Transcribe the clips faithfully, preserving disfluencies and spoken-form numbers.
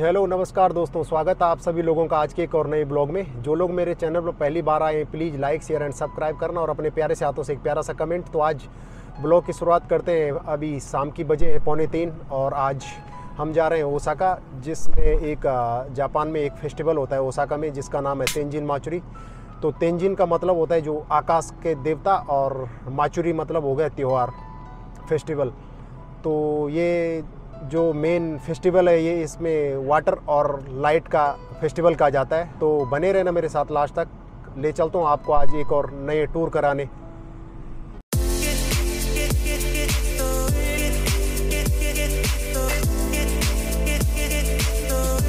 Hello नमस्कार दोस्तों, स्वागत है आप सभी लोगों का आज के एक और नए ब्लॉग में। जो लोग मेरे चैनल पर पहली बार आए हैं please like share and subscribe करना और अपने प्यारे से हाथों से एक प्यारा सा कमेंट। तो आज ब्लॉग की शुरुआत करते हैं। अभी शाम की बजे हैं पौने तीन और आज हम जा रहे हैं ओसाका, जिसमें एक जापान में एक फेस्टिवल होता है ओसाका में जिसका नाम है तेंजिन माचुरी। तो तेंजिन का मतलब होता है जो आकाश के देवता और माचुरी मतलब हो गया त्यौहार फेस्टिवल। तो ये जो मेन फेस्टिवल है ये इसमें वाटर और लाइट का फेस्टिवल कहा जाता है। तो बने रहना मेरे साथ लास्ट तक, ले चलता हूँ आपको आज एक और नए टूर कराने।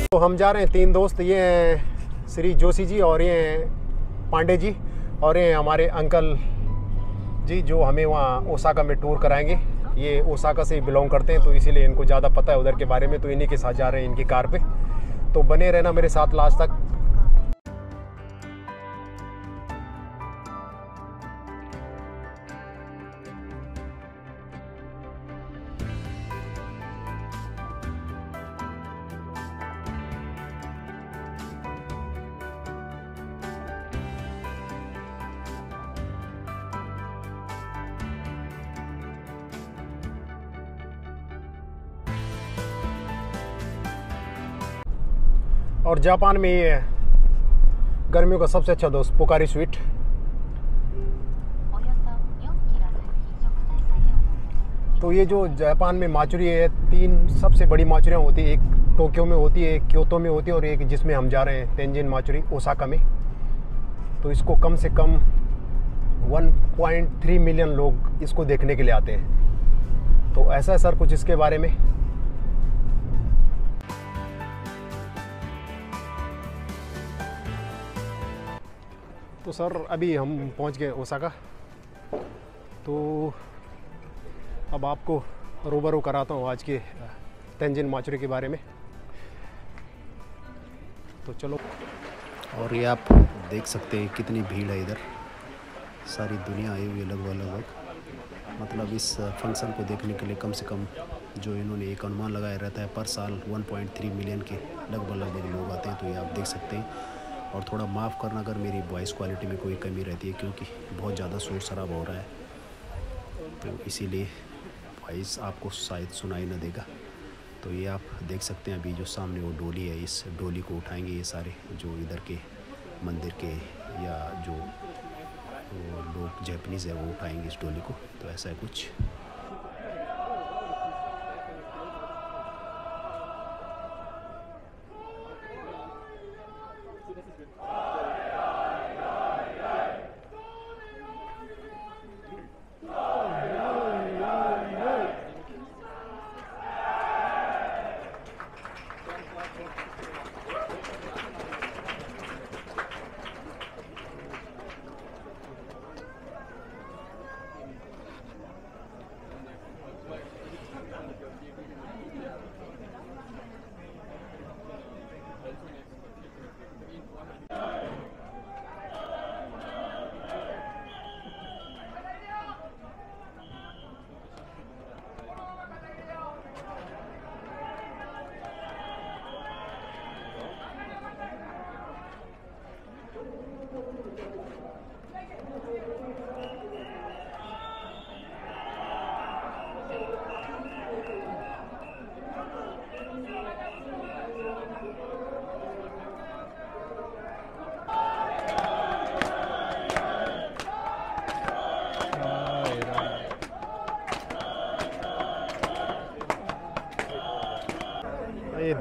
तो हम जा रहे हैं, तीन दोस्त, ये हैं श्री जोशी जी और ये हैं पांडे जी और ये हैं हमारे अंकल जी जो हमें वहाँ ओसाका में टूर कराएंगे। ये ओसाका से बिलोंग करते हैं तो इसीलिए इनको ज़्यादा पता है उधर के बारे में। तो इन्हीं के साथ जा रहे हैं इनकी कार पे। तो बने रहना मेरे साथ लास्ट तक। और जापान में ये गर्मियों का सबसे अच्छा दोस्त पोकारी स्वीट। तो ये जो जापान में माचुरी है, तीन सबसे बड़ी माचुरियाँ होती है, एक टोक्यो में होती है, एक क्योतो में होती है और एक जिसमें हम जा रहे हैं तेंजिन माचुरी ओसाका में। तो इसको कम से कम वन पॉइंट थ्री मिलियन लोग इसको देखने के लिए आते हैं। तो ऐसा है सर कुछ इसके बारे में। तो सर अभी हम पहुंच गए ओसाका, तो अब आपको रूबरू कराता हूं आज के तेंजिन माचुरी के बारे में। तो चलो। और ये आप देख सकते हैं कितनी भीड़ है इधर, सारी दुनिया आई हुई है लगभग लगभग। मतलब इस फंक्शन को देखने के लिए कम से कम जो इन्होंने एक अनुमान लगाया रहता है पर साल वन पॉइंट थ्री मिलियन के लगभग लगभग लोग आते हैं। तो ये आप देख सकते हैं। और थोड़ा माफ़ करना अगर मेरी वॉइस क्वालिटी में कोई कमी रहती है क्योंकि बहुत ज़्यादा शोर शराब हो रहा है, तो इसीलिए वॉइस आपको शायद सुनाई ना देगा। तो ये आप देख सकते हैं अभी जो सामने वो डोली है, इस डोली को उठाएंगे ये सारे जो इधर के मंदिर के या जो लोग जैपनीज़ है वो उठाएंगे इस डोली को। तो ऐसा है कुछ।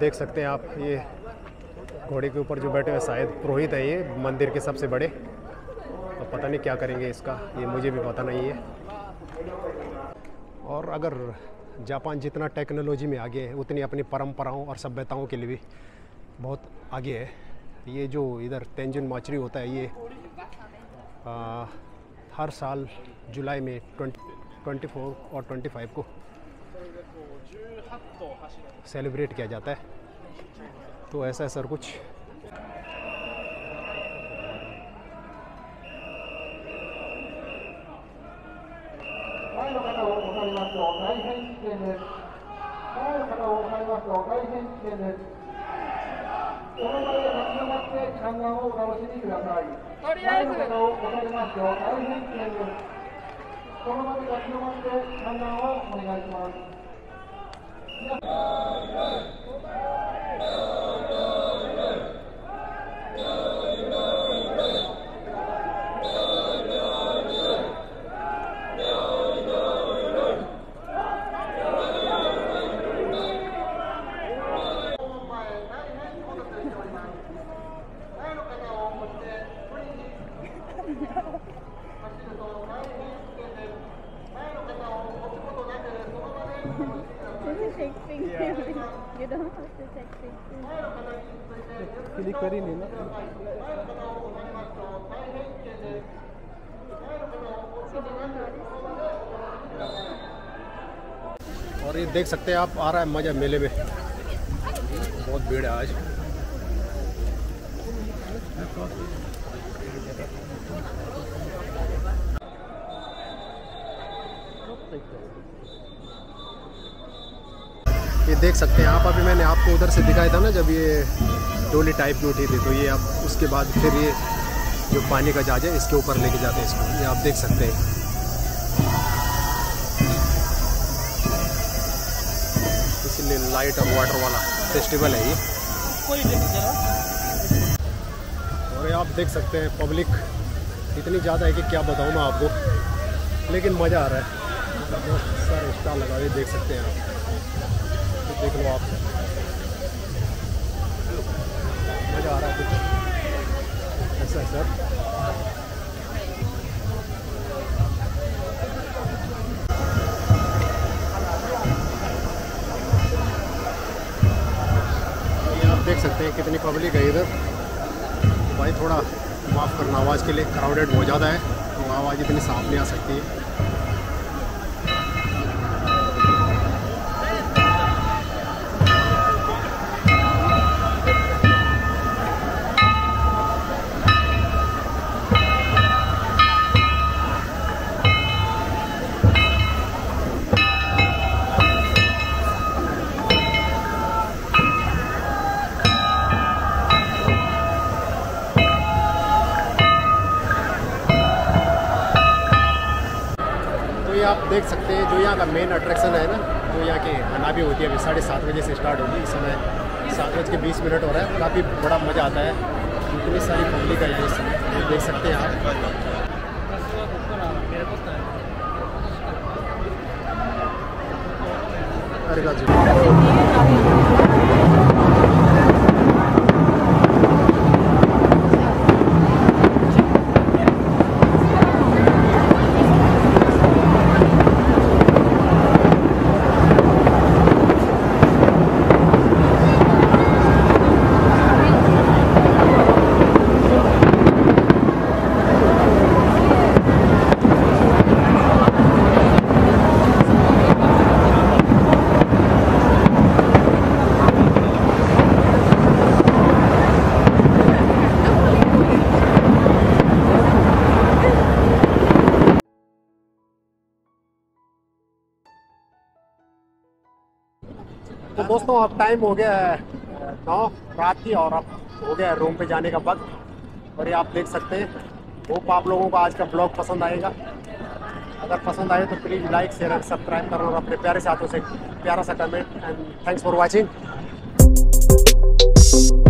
देख सकते हैं आप ये घोड़े के ऊपर जो बैठे हैं शायद पुरोहित है ये मंदिर के सबसे बड़े। तो पता नहीं क्या करेंगे इसका, ये मुझे भी पता नहीं है। और अगर जापान जितना टेक्नोलॉजी में आगे है उतनी अपनी परंपराओं और सभ्यताओं के लिए भी बहुत आगे है। ये जो इधर तेंजिन माचुरी होता है ये आ, हर साल जुलाई में ट्वेंटी फोर और ट्वेंटी फाइव को सेलिब्रेट किया जाता है। तो ऐसा है सर कुछ। とりあえずऔर ये देख सकते हैं आप, आ रहा है मज़ा मेले में, बहुत भीड़ है आज। ये देख सकते हैं आप, अभी मैंने आपको उधर से दिखाया था ना, जब ये डोली टाइप में उठी थी, तो ये आप उसके बाद फिर ये जो पानी का जहाज है इसके ऊपर लेके जाते हैं इसको, ये आप देख सकते हैं। इसलिए लाइट और वाटर वाला फेस्टिवल है ये। और ये आप देख सकते हैं पब्लिक इतनी ज़्यादा है कि क्या बताऊँ मैं आपको, लेकिन मज़ा आ रहा है। बहुत सारे स्टार लगा हुए देख सकते हैं आप, तो देख लो आप, मज़ा आ रहा है कुछ ऐसा सर। देख सकते हैं कितनी पब्लिक है इधर। भाई थोड़ा माफ़ करना आवाज़ के लिए, क्राउडेड बहुत ज़्यादा है तो आवाज़ इतनी साफ नहीं आ सकती देख सकते हैं। जो यहाँ का मेन अट्रैक्शन है ना, जो यहाँ के हनाबी होती है, अभी साढ़े सात बजे से स्टार्ट होगी, इस समय सात बज के बीस मिनट हो रहा है। काफ़ी बड़ा मज़ा आता है, इतनी सारी पब्लिक है इस समय, ये देख सकते हैं आप। अरे राजू तो दोस्तों अब टाइम हो गया है नौ रात की, और अब हो गया है रूम पे जाने का वक्त। और ये आप देख सकते हैं। होप आप लोगों को आज का ब्लॉग पसंद आएगा। अगर पसंद आए तो प्लीज़ लाइक शेयर और सब्सक्राइब करना, और अपने प्यारे साथों से प्यारा सा comment. And thanks for watching.